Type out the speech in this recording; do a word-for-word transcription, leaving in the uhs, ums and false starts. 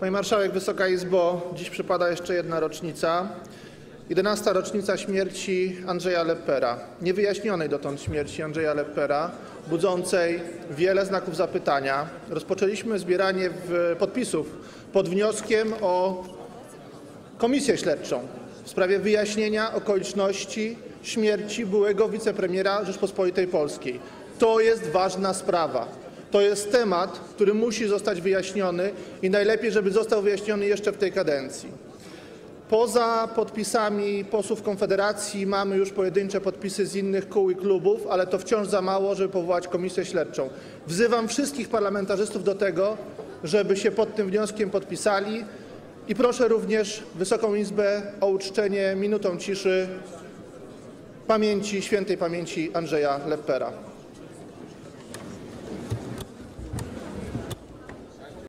Pani Marszałek, Wysoka Izbo, dziś przypada jeszcze jedna rocznica. jedenasta rocznica śmierci Andrzeja Leppera, niewyjaśnionej dotąd śmierci Andrzeja Leppera, budzącej wiele znaków zapytania. Rozpoczęliśmy zbieranie podpisów pod wnioskiem o komisję śledczą w sprawie wyjaśnienia okoliczności śmierci byłego wicepremiera Rzeczpospolitej Polskiej. To jest ważna sprawa. To jest temat, który musi zostać wyjaśniony i najlepiej, żeby został wyjaśniony jeszcze w tej kadencji. Poza podpisami posłów Konfederacji mamy już pojedyncze podpisy z innych kół i klubów, ale to wciąż za mało, żeby powołać komisję śledczą. Wzywam wszystkich parlamentarzystów do tego, żeby się pod tym wnioskiem podpisali i proszę również Wysoką Izbę o uczczenie minutą ciszy pamięci, świętej pamięci Andrzeja Leppera.